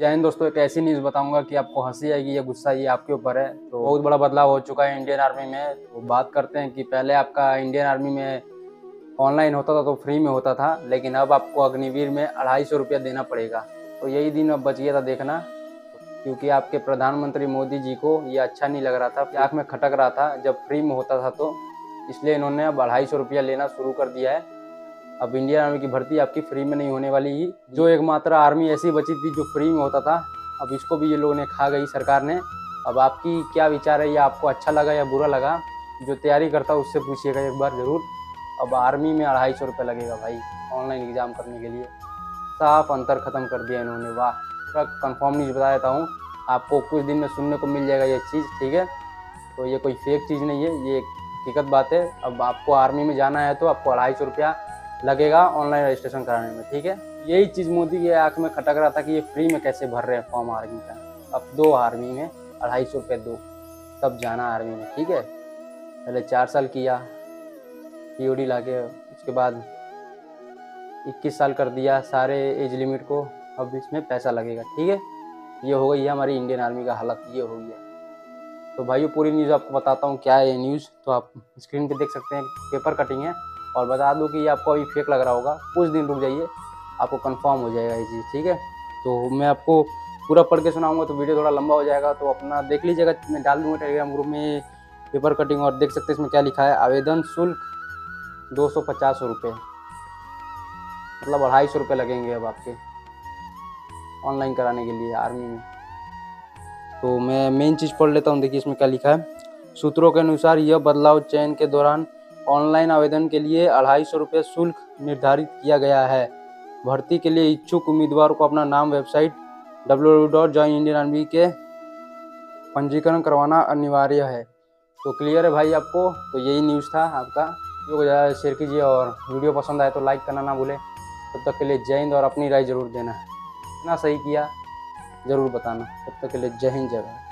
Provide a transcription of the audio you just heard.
जय हिंद दोस्तों, एक ऐसी न्यूज़ बताऊंगा कि आपको हंसी आएगी या गुस्सा, ये आपके ऊपर है। तो बहुत बड़ा बदलाव हो चुका है इंडियन आर्मी में। तो बात करते हैं कि पहले आपका इंडियन आर्मी में ऑनलाइन होता था तो फ्री में होता था, लेकिन अब आपको अग्निवीर में 250 रुपया देना पड़ेगा। तो यही दिन अब बच गया था देखना, क्योंकि आपके प्रधानमंत्री मोदी जी को ये अच्छा नहीं लग रहा था, आँख में खटक रहा था जब फ्री में होता था, तो इसलिए इन्होंने अब 250 रुपया लेना शुरू कर दिया है। अब इंडियन आर्मी की भर्ती आपकी फ्री में नहीं होने वाली ही। जो एकमात्र आर्मी ऐसी बची थी जो फ्री में होता था, अब इसको भी ये लोगों ने खा गई सरकार ने। अब आपकी क्या विचार है, या आपको अच्छा लगा या बुरा लगा, जो तैयारी करता है उससे पूछिएगा एक बार ज़रूर। अब आर्मी में 250 रुपये लगेगा भाई ऑनलाइन एग्ज़ाम करने के लिए। साफ अंतर ख़त्म कर दिया इन्होंने, वाह। पूरा कन्फर्म न्यूज़ बता देता हूँ आपको, कुछ दिन में सुनने को मिल जाएगा ये चीज़, ठीक है। तो ये कोई फेक चीज़ नहीं है, ये हकीकत बात है। अब आपको आर्मी में जाना है तो आपको 250 रुपया लगेगा ऑनलाइन रजिस्ट्रेशन कराने में, ठीक है। यही चीज़ मोदी की आंख में खटक रहा था कि ये फ्री में कैसे भर रहे हैं फॉर्म आर्मी का। अब दो आर्मी में 250 रुपये दो, तब जाना आर्मी में, ठीक है। पहले 4 साल किया, POD ला के, उसके बाद 21 साल कर दिया सारे एज लिमिट को। अब इसमें पैसा लगेगा, ठीक है। ये हो गई है हमारी इंडियन आर्मी का हालत, ये हो गया। तो भाई पूरी न्यूज़ आपको बताता हूँ क्या है ये न्यूज़, तो आप स्क्रीन पर देख सकते हैं, पेपर कटिंग है। और बता दूं कि ये आपको अभी फेक लग रहा होगा, कुछ दिन रुक जाइए, आपको कंफर्म हो जाएगा ये चीज़, ठीक है। तो मैं आपको पूरा पढ़ के सुनाऊंगा तो वीडियो थोड़ा लंबा हो जाएगा, तो अपना देख लीजिएगा। मैं डाल दूंगा टेलीग्राम ग्रुप में पेपर कटिंग, और देख सकते हैं इसमें क्या लिखा है। आवेदन शुल्क 250 रुपये, मतलब 250 रुपये लगेंगे अब आपके ऑनलाइन कराने के लिए आर्मी में। तो मैं मेन चीज़ पढ़ लेता हूँ, देखिए इसमें क्या लिखा है। सूत्रों के अनुसार यह बदलाव चयन के दौरान ऑनलाइन आवेदन के लिए 250 रुपये शुल्क निर्धारित किया गया है। भर्ती के लिए इच्छुक उम्मीदवार को अपना नाम वेबसाइट www.joinIndianArmy के पंजीकरण करवाना अनिवार्य है। तो क्लियर है भाई आपको, तो यही न्यूज़ था आपका। वीडियो को ज़्यादा शेयर कीजिए, और वीडियो पसंद आए तो लाइक करना ना भूलें। तब तक के लिए जय हिंद, और अपनी राय ज़रूर देना, इतना सही किया ज़रूर बताना। तब तक के लिए जय हिंद, जय भारत।